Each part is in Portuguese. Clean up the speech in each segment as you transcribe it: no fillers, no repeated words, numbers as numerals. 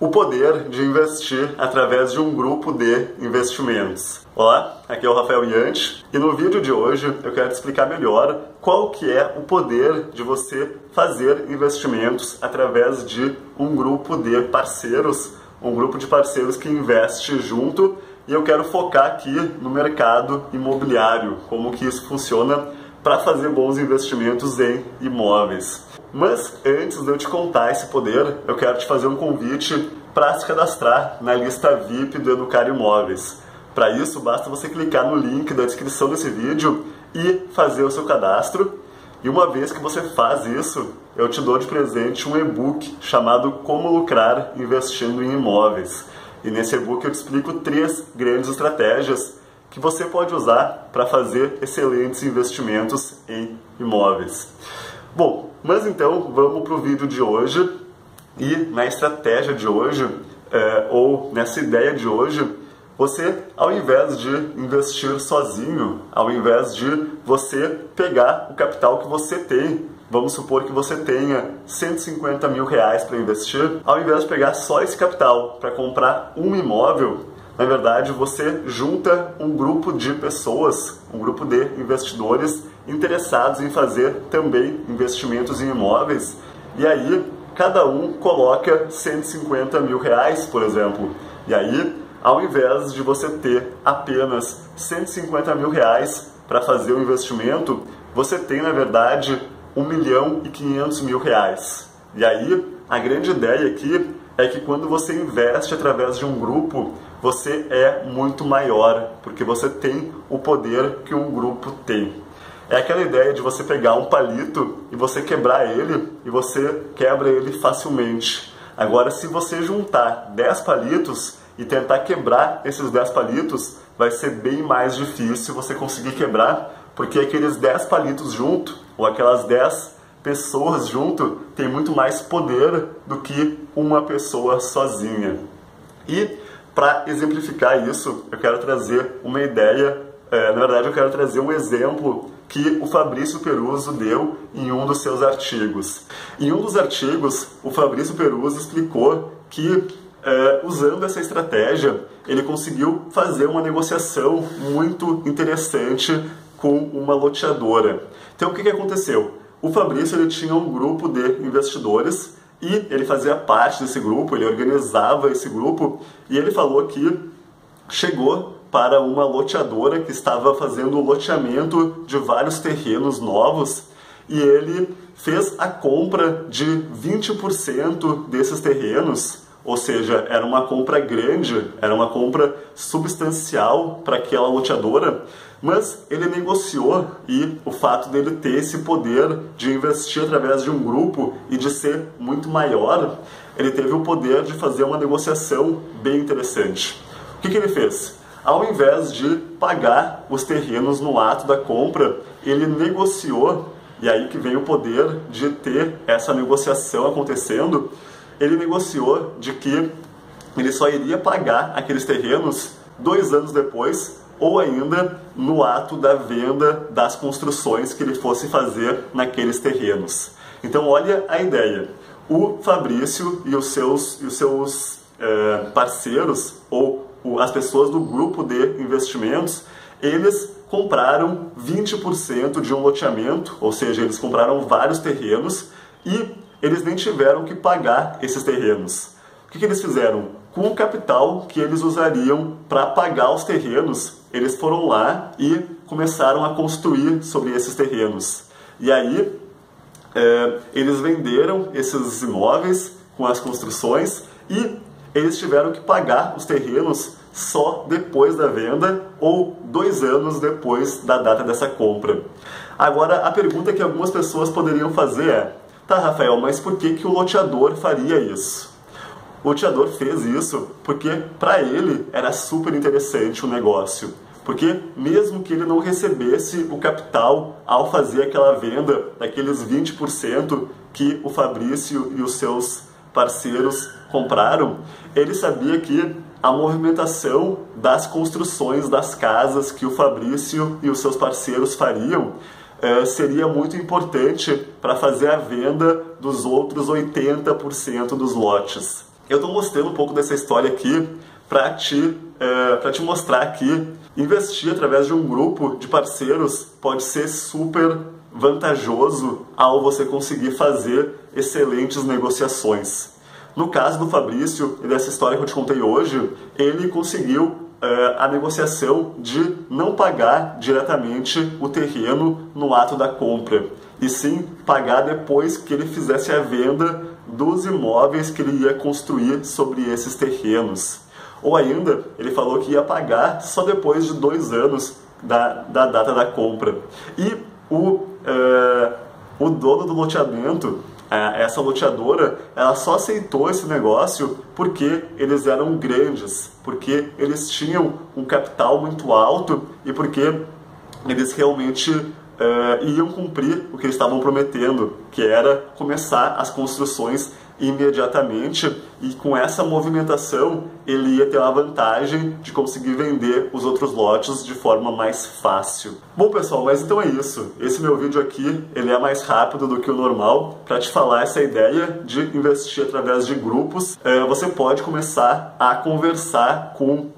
o poder de investir através de um grupo de investimentos. Olá, aqui é o Rafael Jantsch e no vídeo de hoje eu quero te explicar melhor qual que é o poder de você fazer investimentos através de um grupo de parceiros que investe junto, e eu quero focar aqui no mercado imobiliário, como que isso funciona para fazer bons investimentos em imóveis. Mas antes de eu te contar esse poder, eu quero te fazer um convite para se cadastrar na lista VIP do Educar Imóveis. Para isso, basta você clicar no link da descrição desse vídeo e fazer o seu cadastro. E uma vez que você faz isso, eu te dou de presente um e-book chamado Como Lucrar Investindo em Imóveis. E nesse e-book eu te explico 3 grandes estratégias que você pode usar para fazer excelentes investimentos em imóveis. Bom, mas então vamos para o vídeo de hoje. E na estratégia de hoje, ou nessa ideia de hoje, você, ao invés de investir sozinho, ao invés de você pegar o capital que você tem, vamos supor que você tenha 150 mil reais para investir, ao invés de pegar só esse capital para comprar um imóvel, na verdade, você junta um grupo de pessoas, um grupo de investidores interessados em fazer também investimentos em imóveis, e aí cada um coloca 150 mil reais, por exemplo. E aí, ao invés de você ter apenas 150 mil reais para fazer o investimento, você tem, na verdade, 1.500.000 reais. E aí, a grande ideia aqui é que quando você investe através de um grupo, você é muito maior, porque você tem o poder que um grupo tem. É aquela ideia de você pegar um palito e você quebrar ele, e você quebra ele facilmente. Agora, se você juntar 10 palitos e tentar quebrar esses 10 palitos, vai ser bem mais difícil você conseguir quebrar, porque aqueles 10 palitos junto, ou aquelas 10 pessoas junto, tem muito mais poder do que uma pessoa sozinha. E para exemplificar isso, eu quero trazer uma ideia, na verdade eu quero trazer um exemplo que o Fabrício Peruso deu em um dos seus artigos. Em um dos artigos, o Fabrício Peruso explicou que, usando essa estratégia, ele conseguiu fazer uma negociação muito interessante com uma loteadora. Então o que aconteceu? O Fabrício, ele tinha um grupo de investidores e ele fazia parte desse grupo, ele organizava esse grupo, e ele falou que chegou para uma loteadora que estava fazendo o loteamento de vários terrenos novos, e ele fez a compra de 20% desses terrenos, ou seja, era uma compra grande, era uma compra substancial para aquela loteadora, mas ele negociou, e o fato dele ter esse poder de investir através de um grupo e de ser muito maior, ele teve o poder de fazer uma negociação bem interessante. O que ele fez? Ao invés de pagar os terrenos no ato da compra, ele negociou, e aí que vem o poder de ter essa negociação acontecendo, ele negociou de que ele só iria pagar aqueles terrenos 2 anos depois, ou ainda no ato da venda das construções que ele fosse fazer naqueles terrenos. Então olha a ideia, o Fabrício e os seus parceiros, ou as pessoas do grupo de investimentos, eles compraram 20% de um loteamento, ou seja, eles compraram vários terrenos e eles nem tiveram que pagar esses terrenos. O que eles fizeram? Com o capital que eles usariam para pagar os terrenos, eles foram lá e começaram a construir sobre esses terrenos. E aí, eles venderam esses imóveis com as construções e eles tiveram que pagar os terrenos só depois da venda, ou 2 anos depois da data dessa compra. Agora, a pergunta que algumas pessoas poderiam fazer é: tá, Rafael, mas por que o loteador faria isso? O loteador fez isso porque para ele era super interessante o negócio, porque mesmo que ele não recebesse o capital ao fazer aquela venda daqueles 20% que o Fabrício e os seus parceiros compraram, ele sabia que a movimentação das construções das casas que o Fabrício e os seus parceiros fariam seria muito importante para fazer a venda dos outros 80% dos lotes. eu estou mostrando um pouco dessa história aqui para te mostrar que investir através de um grupo de parceiros pode ser super vantajoso ao você conseguir fazer excelentes negociações. No caso do Fabrício e dessa história que eu te contei hoje, ele conseguiu a negociação de não pagar diretamente o terreno no ato da compra, e sim pagar depois que ele fizesse a venda dos imóveis que ele ia construir sobre esses terrenos. Ou ainda, ele falou que ia pagar só depois de 2 anos da data da compra. E o dono do loteamento, essa loteadora, ela só aceitou esse negócio porque eles eram grandes, porque eles tinham um capital muito alto e porque eles realmente iam cumprir o que eles estavam prometendo, que era começar as construções imediatamente, e com essa movimentação ele ia ter uma vantagem de conseguir vender os outros lotes de forma mais fácil. Bom pessoal, mas então é isso. Esse meu vídeo aqui, ele é mais rápido do que o normal para te falar essa ideia de investir através de grupos. Você pode começar a conversar com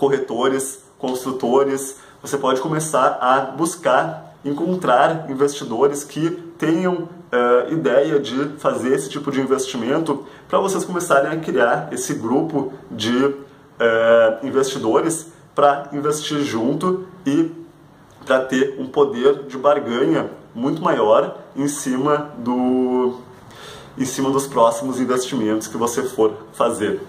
corretores, construtores, você pode começar a buscar, encontrar investidores que tenham ideia de fazer esse tipo de investimento, para vocês começarem a criar esse grupo de investidores para investir junto e para ter um poder de barganha muito maior em cima dos próximos investimentos que você for fazer.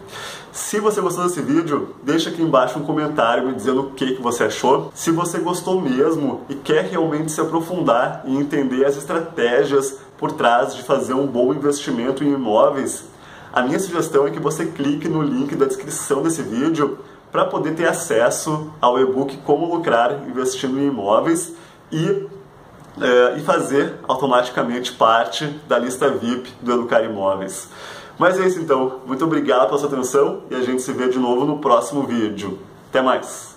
Se você gostou desse vídeo, deixa aqui embaixo um comentário me dizendo o que você achou. Se você gostou mesmo e quer realmente se aprofundar e entender as estratégias por trás de fazer um bom investimento em imóveis, a minha sugestão é que você clique no link da descrição desse vídeo para poder ter acesso ao e-book Como Lucrar Investindo em Imóveis e fazer automaticamente parte da lista VIP do Educar Imóveis. Mas é isso então, muito obrigado pela sua atenção e a gente se vê de novo no próximo vídeo. Até mais!